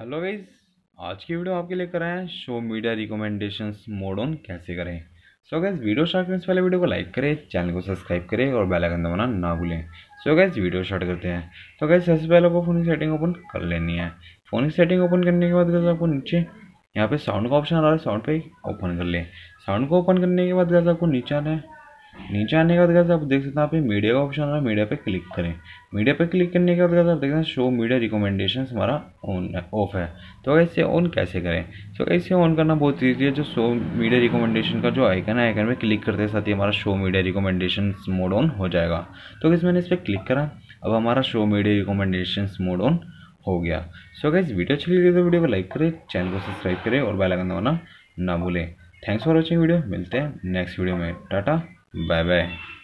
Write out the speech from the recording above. Hello guys, आज की video आपके लिए कर रहे हैं show media recommendations mode on कैसे करें। सो गाइस, वीडियो स्टार्ट करने से पहले वीडियो को लाइक करें, चैनल को सब्सक्राइब करें और बेल आइकन दबाना ना भूलें। सो गाइस, वीडियो स्टार्ट करते हैं। तो गाइस, सबसे पहले आपको फ़ोन की सेटिंग ओपन कर लेनी है। फ़ोन की सेटिंग ओपन करने के बाद गाइस आपको नीचे यहाँ पे साउंड का ऑप्शन आ रहा है, साउंड पे ओपन कर लें। साउंड को ओपन करने के बाद गाइस आपको नीचे आना है। नीचे आने के बाद गाइस आप देख सकते हैं यहाँ पे मीडिया का ऑप्शन आ रहा है, मीडिया पे क्लिक करें। मीडिया पे क्लिक करने के बाद गाइस आप देख सकते हैं शो मीडिया रिकमेंडेशंस हमारा ऑन है, ऑफ है। तो गाइस इसे ऑन कैसे करें? तो गाइस इसे ऑन करना बहुत ईजी है। जो शो मीडिया रिकमेंडेशन का जो आइकन है, आइकन पे क्लिक करते हैं साथ ही हमारा show media recommendations mode on हो जाएगा। तो गाइस मैंने इस पर क्लिक करा, अब हमारा show media recommendations mode on हो गया। सो गाइस, वीडियो अच्छी लगी तो वीडियो को लाइक करें, चैनल को सब्सक्राइब करें और बेल आइकन दबाना ना भूलें। थैंक्स फॉर वॉचिंग वीडियो, मिलते हैं नेक्स्ट वीडियो में। Tata, bye bye.